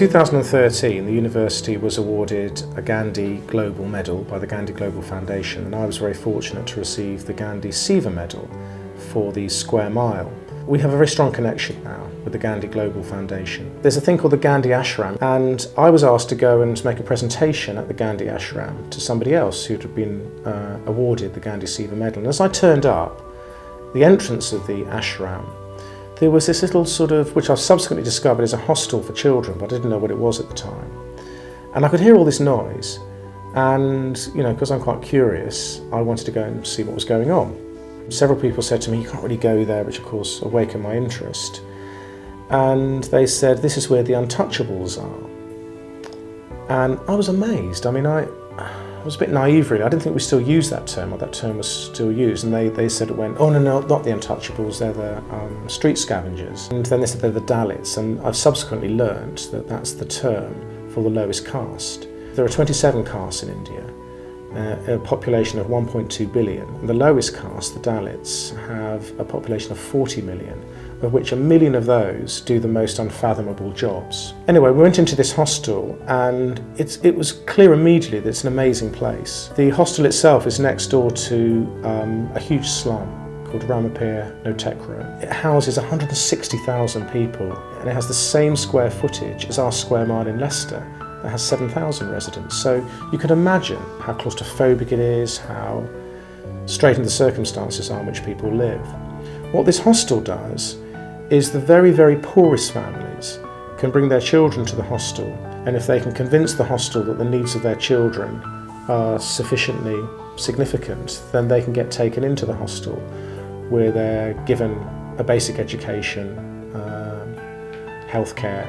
In 2013, the university was awarded a Gandhi Global Medal by the Gandhi Global Foundation, and I was very fortunate to receive the Gandhi Seva Medal for the Square Mile. We have a very strong connection now with the Gandhi Global Foundation. There's a thing called the Gandhi Ashram, and I was asked to go and make a presentation at the Gandhi Ashram to somebody else who'd have been awarded the Gandhi Seva Medal. And as I turned up, the entrance of the ashram, there was this little sort of, which I've subsequently discovered is a hostel for children, but I didn't know what it was at the time. And I could hear all this noise, and, you know, because I'm quite curious, I wanted to go and see what was going on. Several people said to me, you can't really go there, which of course awakened my interest. And they said, this is where the untouchables are. And I was amazed. I mean, I was a bit naive, really. I didn't think we still used that term, or that term was still used. And they said it went, oh, no, not the untouchables, they're the street scavengers. And then they said they're the Dalits. And I've subsequently learned that that's the term for the lowest caste. There are 27 castes in India, a population of 1.2 billion. And the lowest caste, the Dalits, have a population of 40 million, of which 1 million of those do the most unfathomable jobs. Anyway, we went into this hostel, and it was clear immediately that it's an amazing place. The hostel itself is next door to a huge slum called Ramapir Notekra. It houses 160,000 people, and it has the same square footage as our Square Mile in Leicester. That has 7,000 residents. So you can imagine how claustrophobic it is, how straitened the circumstances are in which people live. What this hostel does is the very, very poorest families can bring their children to the hostel, and if they can convince the hostel that the needs of their children are sufficiently significant, then they can get taken into the hostel where they're given a basic education, healthcare,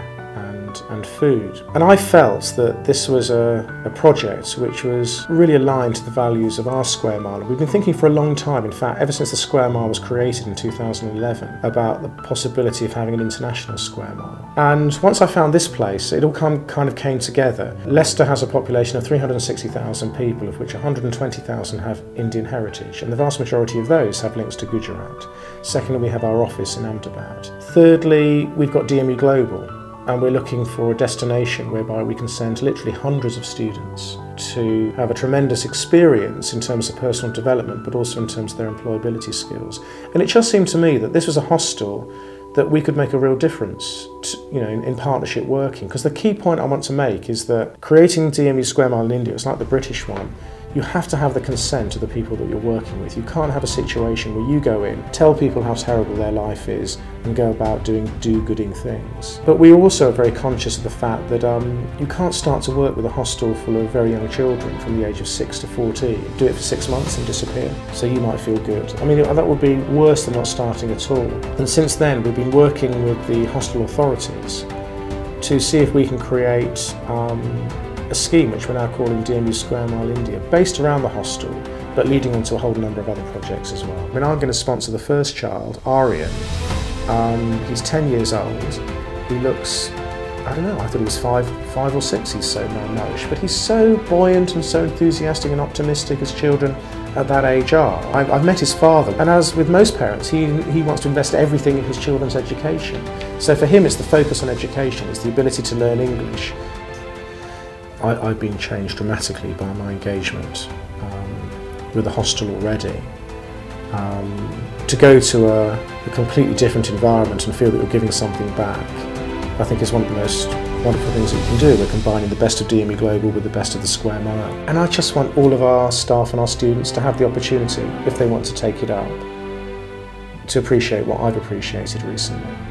and food. And I felt that this was a project which was really aligned to the values of our Square Mile. We've been thinking for a long time, in fact, ever since the Square Mile was created in 2011, about the possibility of having an international Square Mile. And once I found this place, it all kind of came together. Leicester has a population of 360,000 people, of which 120,000 have Indian heritage, and the vast majority of those have links to Gujarat. Secondly, we have our office in Ahmedabad. Thirdly, we've got DMU Global, and we're looking for a destination whereby we can send literally hundreds of students to have a tremendous experience in terms of personal development, but also in terms of their employability skills. And it just seemed to me that this was a hostel that we could make a real difference to, you know, in partnership working. Because the key point I want to make is that creating DMU Square Mile in India, it's like the British one. You have to have the consent of the people that you're working with. You can't have a situation where you go in, tell people how terrible their life is, and go about doing do-gooding things. But we also are very conscious of the fact that you can't start to work with a hostel full of very young children from the age of 6 to 14. Do it for 6 months and disappear, so you might feel good. I mean, that would be worse than not starting at all. And since then, we've been working with the hostel authorities to see if we can create a scheme which we're now calling DMU Square Mile India, based around the hostel, but leading on to a whole number of other projects as well. I mean, I'm going to sponsor the first child, Aryan. He's 10 years old. He looks, I don't know, I thought he was five or six, he's so malnourished, but he's so buoyant and so enthusiastic and optimistic as children at that age are. I've met his father, and as with most parents, he wants to invest everything in his children's education. So for him, it's the focus on education, it's the ability to learn English. I've been changed dramatically by my engagement with the hostel already. To go to a completely different environment and feel that you're giving something back, I think is one of the most wonderful things that you can do. We're combining the best of DMU Global with the best of the Square Mile. And I just want all of our staff and our students to have the opportunity, if they want to take it up, to appreciate what I've appreciated recently.